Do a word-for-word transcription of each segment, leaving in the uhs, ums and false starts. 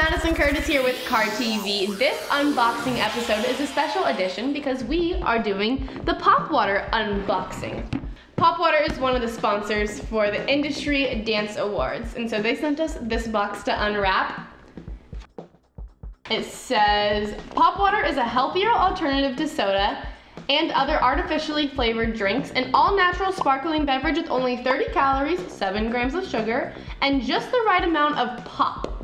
Madison Curtis here with KARtv. This unboxing episode is a special edition because we are doing the POPwater unboxing. POPwater is one of the sponsors for the Industry Dance Awards, and so they sent us this box to unwrap. It says, POPwater is a healthier alternative to soda and other artificially flavored drinks, an all-natural sparkling beverage with only thirty calories, seven grams of sugar, and just the right amount of pop.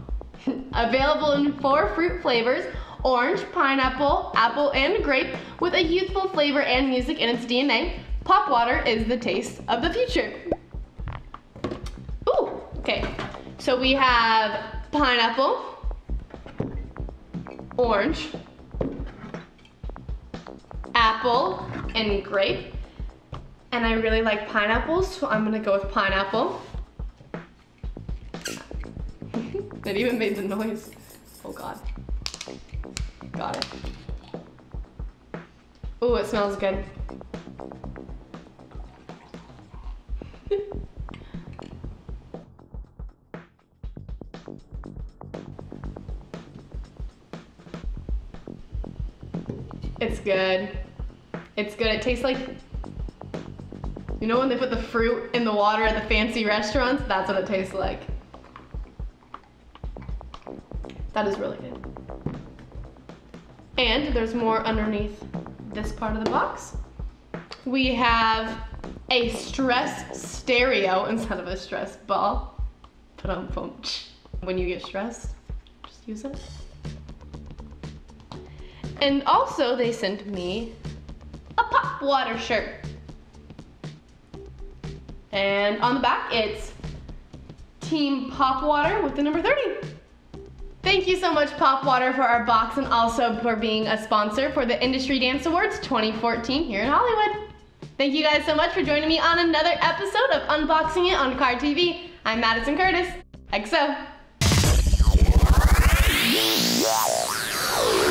Available in four fruit flavors, orange, pineapple, apple, and grape, with a youthful flavor and music in its D N A. POPwater is the taste of the future. Ooh, okay. So we have pineapple, orange, apple, and grape. And I really like pineapples, so I'm gonna go with pineapple. It even made the noise. Oh God. Got it. Ooh, it smells good. It's good. It's good. It tastes like, you know when they put the fruit in the water at the fancy restaurants? That's what it tastes like. That is really good. And there's more underneath this part of the box. We have a stress stereo instead of a stress ball. When you get stressed, just use it. And also they sent me a POPwater shirt. And on the back it's Team POPwater with the number thirty. Thank you so much, POPwater, for our box and also for being a sponsor for the Industry Dance Awards twenty fourteen here in Hollywood. Thank you guys so much for joining me on another episode of Unboxing It on KARtv. I'm Madison Curtis. X O.